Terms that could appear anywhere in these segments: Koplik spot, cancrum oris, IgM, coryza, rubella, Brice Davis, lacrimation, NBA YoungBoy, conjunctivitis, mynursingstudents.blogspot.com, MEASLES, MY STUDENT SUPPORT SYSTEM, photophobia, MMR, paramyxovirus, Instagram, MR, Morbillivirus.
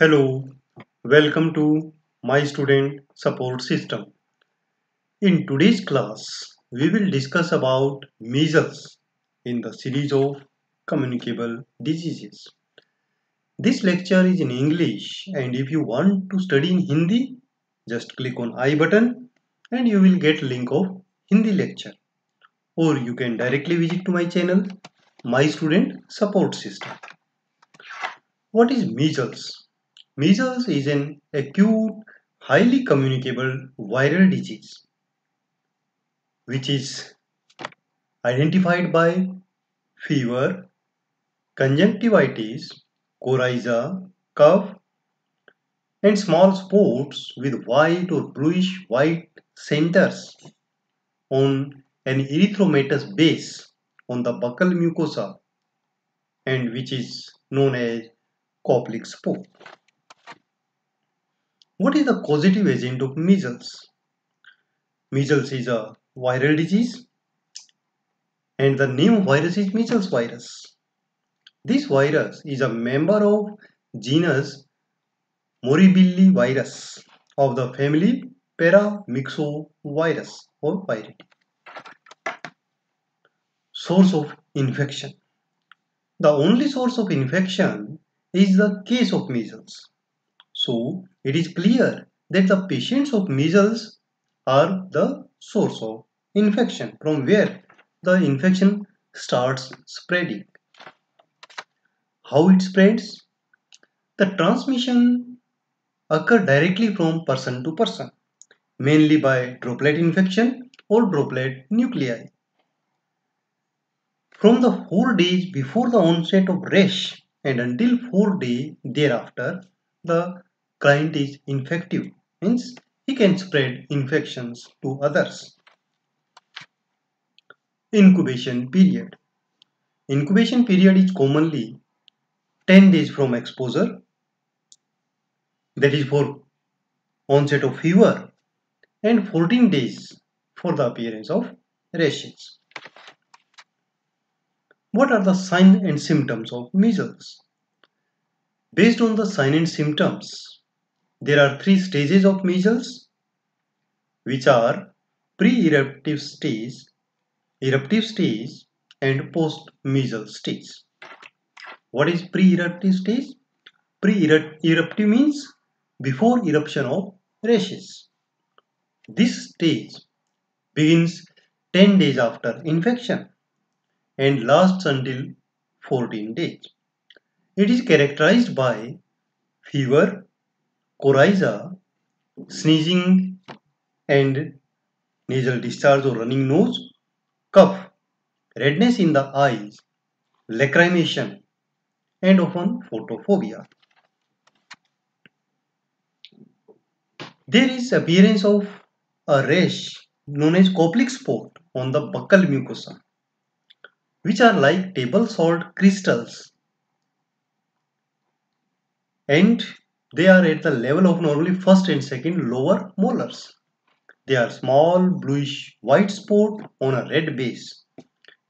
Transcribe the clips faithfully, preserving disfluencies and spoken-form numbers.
Hello, welcome to My Student Support System. In today's class, we will discuss about measles in the series of communicable diseases. This lecture is in English, and if you want to study in Hindi, just click on I button and you will get link of Hindi lecture. Or you can directly visit to my channel, My Student Support System. What is measles? Measles is an acute, highly communicable viral disease which is identified by fever, conjunctivitis, coryza, cough, and small spots with white or bluish-white centers on an erythromatous base on the buccal mucosa, and which is known as Koplik spot. What is the causative agent of measles? Measles is a viral disease and the name virus is measles virus. This virus is a member of genus Morbillivirus of the family paramyxovirus or viride. Source of infection. The only source of infection is the case of measles. So, it is clear that the patients of measles are the source of infection, from where the infection starts spreading. How it spreads? The transmission occurs directly from person to person, mainly by droplet infection or droplet nuclei. From the four days before the onset of rash and until four days thereafter, the client is infective, means he can spread infections to others. Incubation period. Incubation period is commonly ten days from exposure, that is for onset of fever, and fourteen days for the appearance of rashes. What are the signs and symptoms of measles? Based on the signs and symptoms, there are three stages of measles, which are pre-eruptive stage, eruptive stage, and post-measles stage. What is pre-eruptive stage? Pre-eruptive means before eruption of rashes. This stage begins ten days after infection and lasts until fourteen days. It is characterized by fever, coryza, sneezing and nasal discharge or running nose, cough, redness in the eyes, lacrimation, and often photophobia. There is appearance of a rash known as Koplik spot on the buccal mucosa, which are like table salt crystals, and they are at the level of normally first and second lower molars. They are small bluish white spot on a red base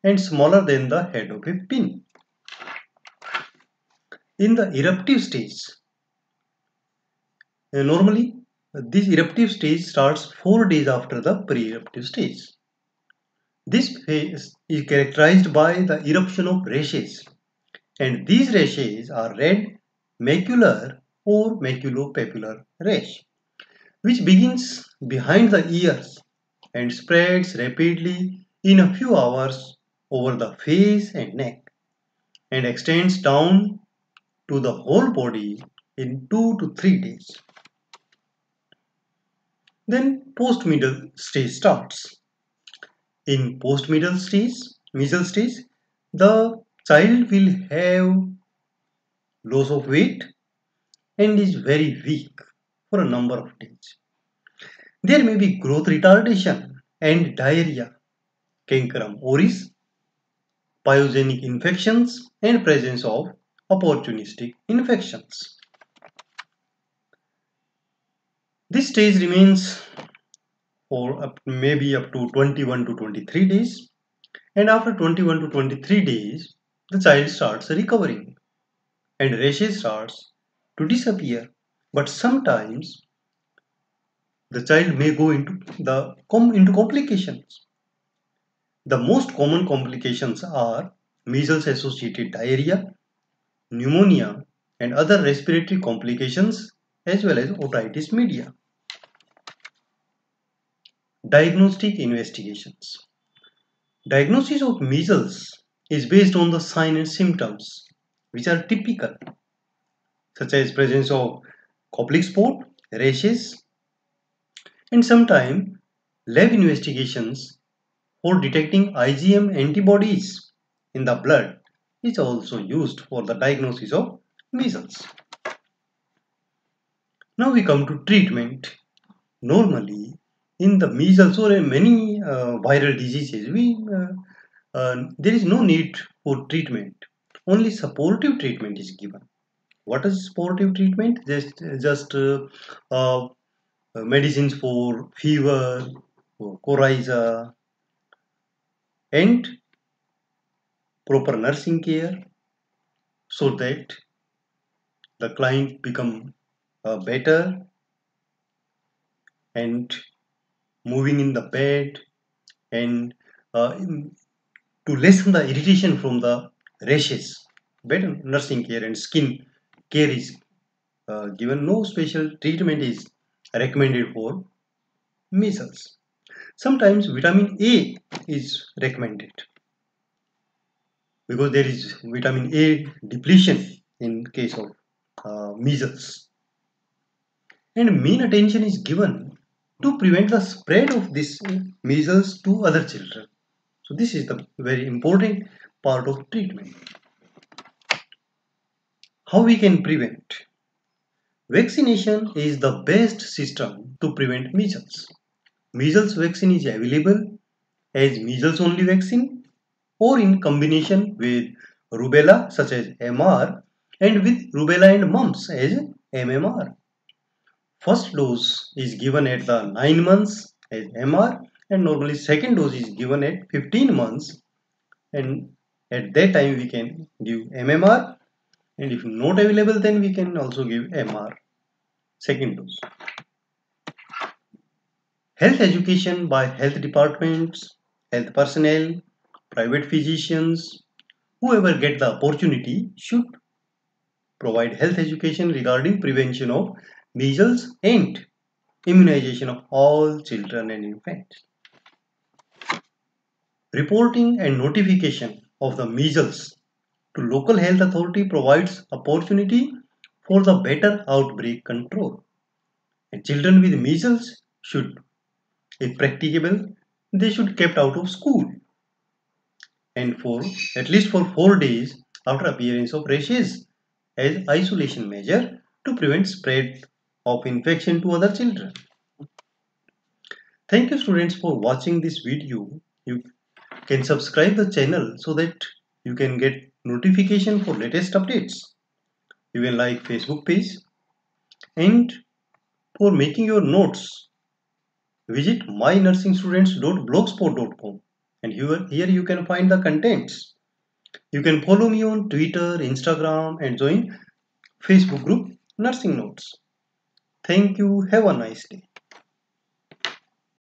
and smaller than the head of a pin. In the eruptive stage, normally this eruptive stage starts four days after the pre-eruptive stage. This phase is characterized by the eruption of rashes, and these rashes are red macular or maculopapular rash, which begins behind the ears and spreads rapidly in a few hours over the face and neck, and extends down to the whole body in two to three days. Then post-measles stage starts. In post-measles stage, measles stage, the child will have loss of weight and is very weak for a number of days. There may be growth retardation and diarrhea, cancrum oris, pyogenic infections, and presence of opportunistic infections. This stage remains for up, maybe up to twenty-one to twenty-three days, and after twenty-one to twenty-three days the child starts recovering and rashes starts to disappear, but sometimes the child may go into the into complications. The most common complications are measles associated diarrhea, pneumonia and other respiratory complications, as well as otitis media. Diagnostic investigations. Diagnosis of measles is based on the signs and symptoms which are typical, such as presence of Koplik spot, rashes, and sometimes lab investigations for detecting I g M antibodies in the blood is also used for the diagnosis of measles. Now we come to treatment. Normally in the measles or in many uh, viral diseases, we, uh, uh, there is no need for treatment. Only supportive treatment is given. What is supportive treatment? Just, just uh, uh, medicines for fever, for coryza, and proper nursing care, so that the client become uh, better and moving in the bed, and uh, to lessen the irritation from the rashes. Better nursing care and skin care is uh, given. No special treatment is recommended for measles. Sometimes vitamin A is recommended because there is vitamin A depletion in case of uh, measles, and main attention is given to prevent the spread of this measles to other children. So this is the very important part of treatment. How we can prevent? Vaccination is the best system to prevent measles. Measles vaccine is available as measles only vaccine or in combination with rubella, such as M R, and with rubella and mumps as M M R. First dose is given at the nine months as M R, and normally second dose is given at fifteen months, and at that time we can give M M R, and if not available then we can also give M R second dose. Health education by health departments, health personnel, private physicians, whoever get the opportunity should provide health education regarding prevention of measles and immunization of all children and infants. Reporting and notification of the measles to local health authority provides opportunity for the better outbreak control. And children with measles should, if practicable, they should be kept out of school, and for at least for four days after appearance of rashes as isolation measure to prevent spread of infection to other children. Thank you students for watching this video. You can subscribe the channel so that you can get notification for latest updates. You can like Facebook page, and for making your notes visit my nursing students dot blogspot dot com, and here, here you can find the contents. You can follow me on Twitter, Instagram, and join Facebook group Nursing Notes. Thank you. Have a nice day.